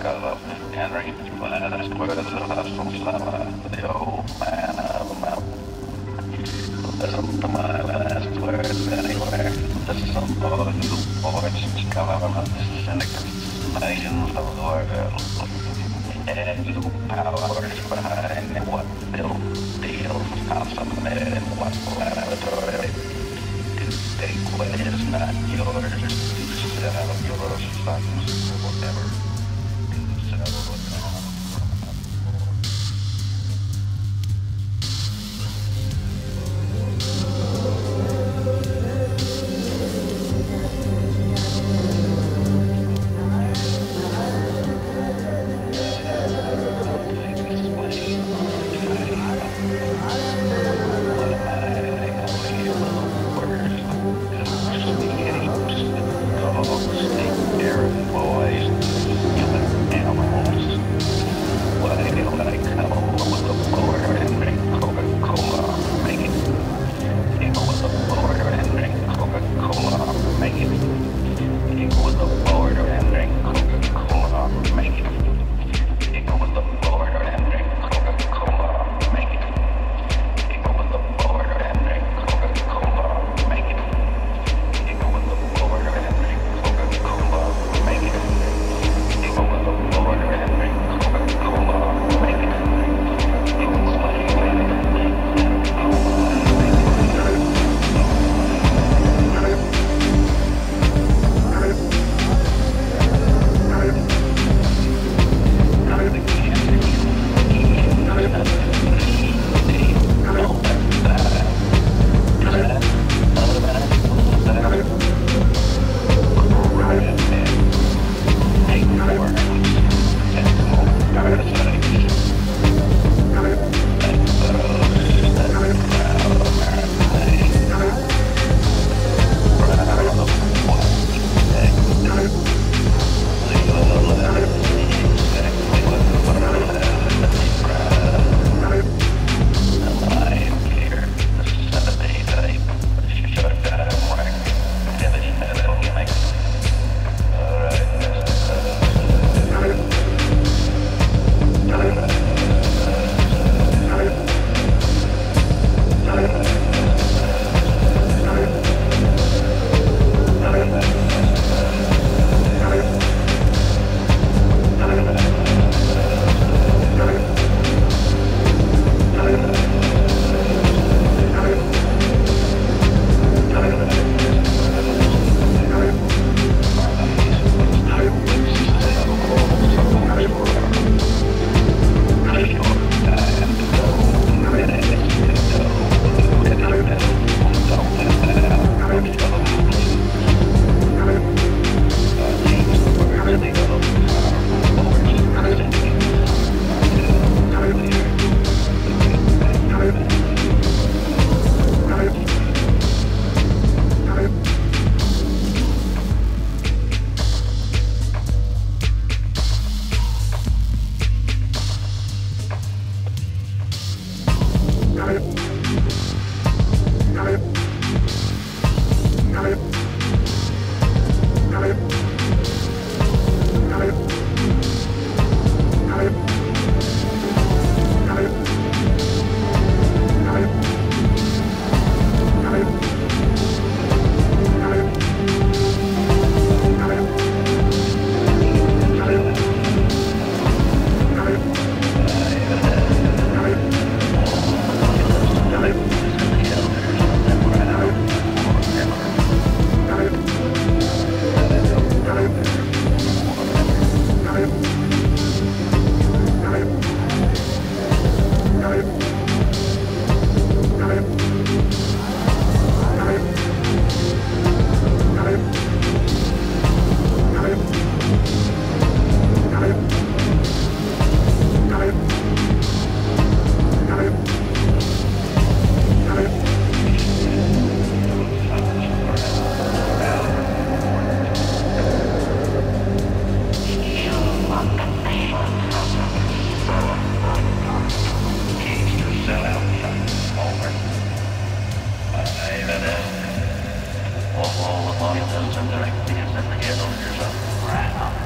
Sabbah and ring it for another the old man of the mountain. Listen to my last words anywhere. Listen to the new voices, governments, syndicates, nations of the world. And you powers behind what built deals consummated in what laboratory. To take what is not yours, to sell your sons forever. All the bodybuilders and directors and the head owners of Rana.